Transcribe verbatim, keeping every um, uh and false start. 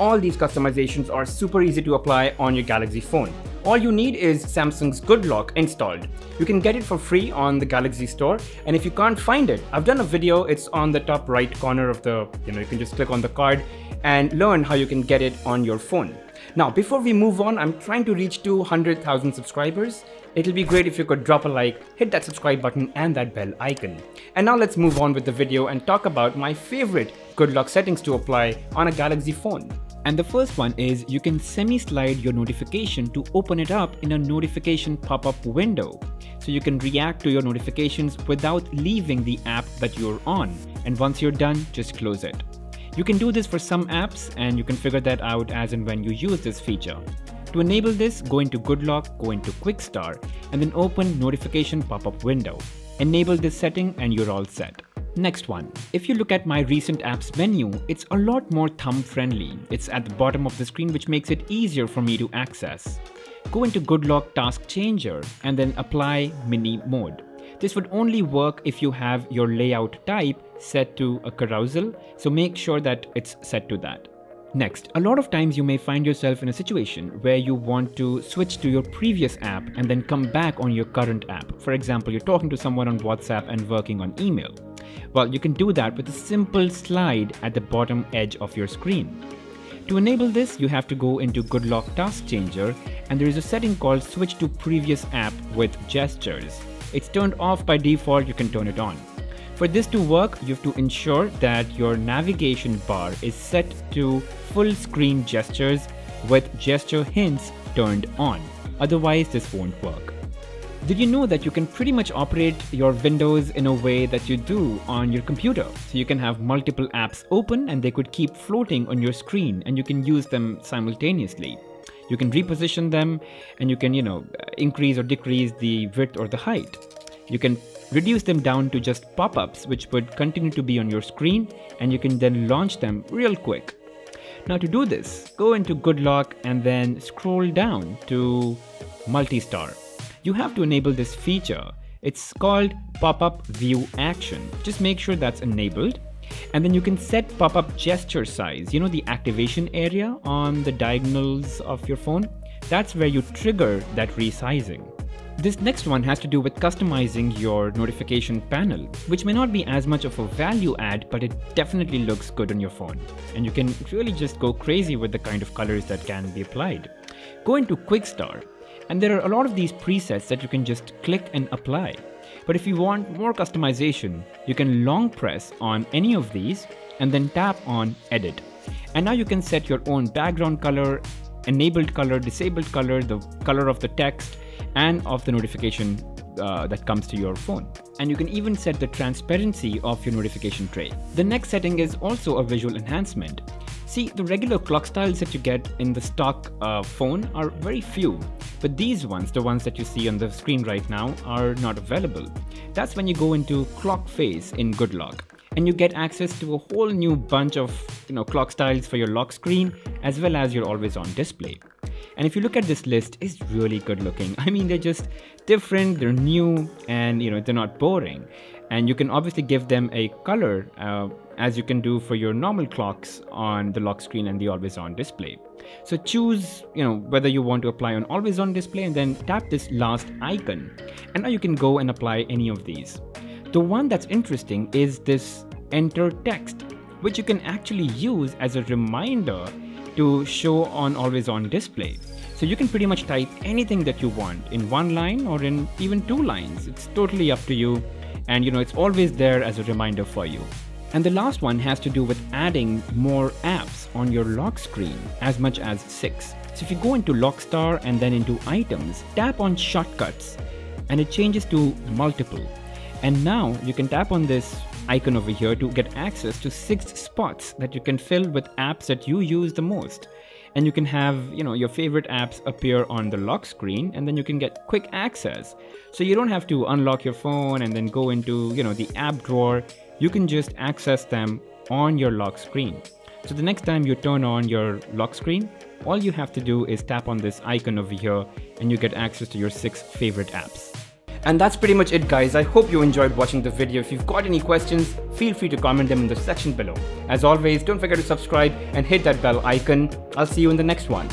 All these customizations are super easy to apply on your Galaxy phone. All you need is Samsung's Good Lock installed. You can get it for free on the Galaxy Store, and if you can't find it, I've done a video, it's on the top right corner of the, you know, you can just click on the card and learn how you can get it on your phone. Now, before we move on, I'm trying to reach two hundred thousand subscribers. It'll be great if you could drop a like, hit that subscribe button and that bell icon. And now let's move on with the video and talk about my favorite Good Lock settings to apply on a Galaxy phone. And the first one is you can semi-slide your notification to open it up in a notification pop-up window. So you can react to your notifications without leaving the app that you're on. And once you're done, just close it. You can do this for some apps and you can figure that out as and when you use this feature. To enable this, go into Good Lock, go into Quickstar, and then open notification pop-up window. Enable this setting and you're all set. Next one. If you look at my recent apps menu, it's a lot more thumb friendly. It's at the bottom of the screen, which makes it easier for me to access. Go into Good Lock Task Changer and then apply mini mode. This would only work if you have your layout type set to a carousel, so make sure that it's set to that. Next, a lot of times you may find yourself in a situation where you want to switch to your previous app and then come back on your current app. For example, you're talking to someone on WhatsApp and working on email. Well, you can do that with a simple slide at the bottom edge of your screen. To enable this, you have to go into Good Lock Task Changer and there is a setting called Switch to Previous App with Gestures. It's turned off by default, you can turn it on. For this to work, you have to ensure that your navigation bar is set to full screen gestures with gesture hints turned on. Otherwise, this won't work. Did you know that you can pretty much operate your windows in a way that you do on your computer? So you can have multiple apps open and they could keep floating on your screen and you can use them simultaneously. You can reposition them and you can, you know, increase or decrease the width or the height. You can reduce them down to just pop-ups which would continue to be on your screen and you can then launch them real quick. Now to do this, go into Good Lock and then scroll down to Multistar. You have to enable this feature. It's called Pop-Up View Action. Just make sure that's enabled. And then you can set pop-up gesture size, you know, the activation area on the diagonals of your phone. That's where you trigger that resizing. This next one has to do with customizing your notification panel, which may not be as much of a value add, but it definitely looks good on your phone. And you can really just go crazy with the kind of colors that can be applied. Go into Quickstar, and there are a lot of these presets that you can just click and apply. But if you want more customization, you can long press on any of these and then tap on Edit. And now you can set your own background color, enabled color, disabled color, the color of the text, and of the notification uh, that comes to your phone. And you can even set the transparency of your notification tray. The next setting is also a visual enhancement. See, the regular clock styles that you get in the stock uh, phone are very few, but these ones, the ones that you see on the screen right now, are not available. That's when you go into Clock Face in Good Lock, and you get access to a whole new bunch of, you know, clock styles for your lock screen as well as your always-on display. And if you look at this list, it's really good looking. I mean, they're just different, they're new, and you know, they're not boring. And you can obviously give them a color uh, as you can do for your normal clocks on the lock screen and the always-on display. So choose, you know, whether you want to apply on always-on display and then tap this last icon. And now you can go and apply any of these. The one that's interesting is this enter text, which you can actually use as a reminder to show on always on display. So you can pretty much type anything that you want in one line or in even two lines. It's totally up to you. And you know, it's always there as a reminder for you. And the last one has to do with adding more apps on your lock screen, as much as six. So if you go into Lock Star and then into Items, tap on Shortcuts and it changes to Multiple. And now you can tap on this icon over here to get access to six spots that you can fill with apps that you use the most. And you can have, you know, your favorite apps appear on the lock screen and then you can get quick access. So you don't have to unlock your phone and then go into, you know, the app drawer. You can just access them on your lock screen. So the next time you turn on your lock screen, all you have to do is tap on this icon over here and you get access to your six favorite apps. And that's pretty much it, guys. I hope you enjoyed watching the video. If you've got any questions, feel free to comment them in the section below. As always, don't forget to subscribe and hit that bell icon. I'll see you in the next one.